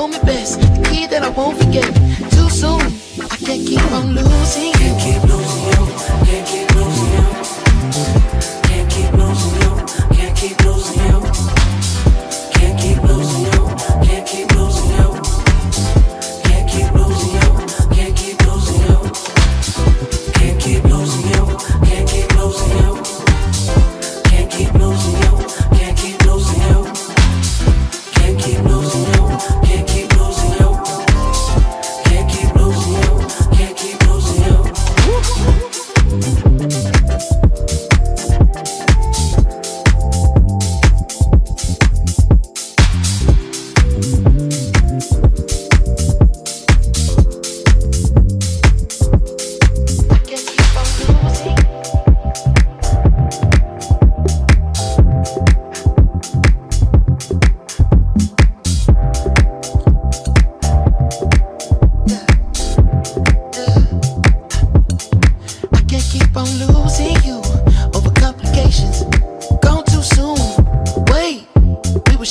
told me best, the key that I won't forget. Too soon, I can't keep on losing. Can't keep losing you, can't keep losing you, can't keep losing you, can't keep losing you, can't keep losing you, can't keep losing you, can't keep losing you, can't keep losing you, can't keep losing you, can't keep losing you, can't keep losing you, can't keep losing you, can't keep losing you, can't keep losing you, can't keep losing you, can't keep losing you. I can't keep on losing. I can't keep on losing you over complications. Gone too soon. Wait, we was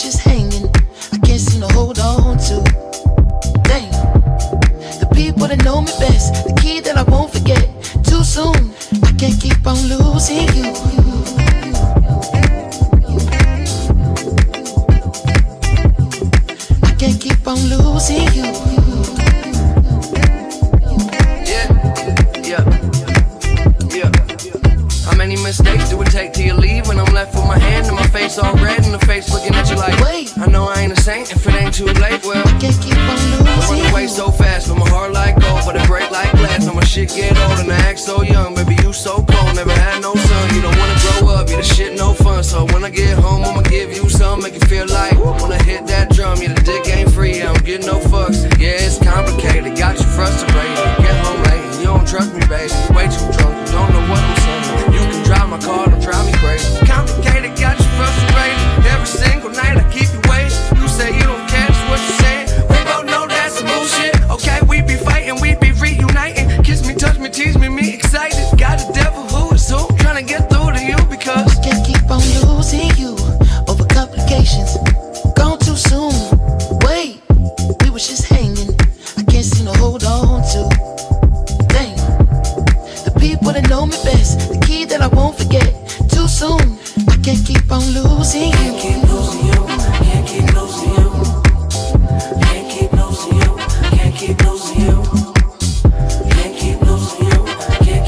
just hanging. I can't seem to hold on to. Dang, the people that know me best, the key that I won't forget. Too soon, I can't keep on losing you. I can't keep on losing you. How many mistakes do it take till you leave? When I'm left with my hand and my face all red and the face looking at you like, wait, I know I ain't a saint if it ain't too late. Well, I can't keep on losing. I run away so fast, but my heart like gold, but it break like glass. Now my shit get old and I act so young. Baby, you so cold, never had no son. You don't wanna grow up, you the shit no fun. So when I get home, I'ma give you some, make you feel like, when I hit that drum, yeah, the dick ain't free, I don't get no fucks. Yeah, it's complicated, got you frustrated. Get home late, you don't trust me, baby. Way too drunk, you don't know what I'm saying. Drive my car, don't drive me crazy. Complicated, got you frustrated. Every single night I keep you waiting. You say you don't care, that's what you said. We both know that's bullshit. Okay, we be fighting, we be reuniting. Kiss me, touch me, tease me, me excited. Got a devil who is who, trying to get through to you because I can't keep on losing you over complications. Gone too soon. Wait, we was just hanging. I can't seem to hold on to. People that know me best, the key that I won't forget. Too soon, I can't keep on losing you. Can't keep losing you, can't keep losing you, can't keep losing you, can't keep losing you, can't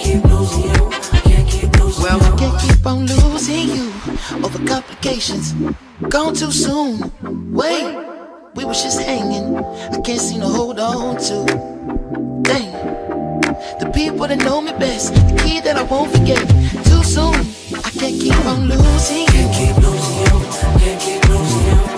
keep losing you, can't keep losing you, can't keep losing you, can't keep losing you. Well, I can't keep on losing you over complications. Gone too soon. Wait, we was just hanging. I can't seem to hold on to. Dang, the people that know me best, the key that I won't forget. Too soon, I can't keep on losing. Can't keep losing you, can't keep losing you.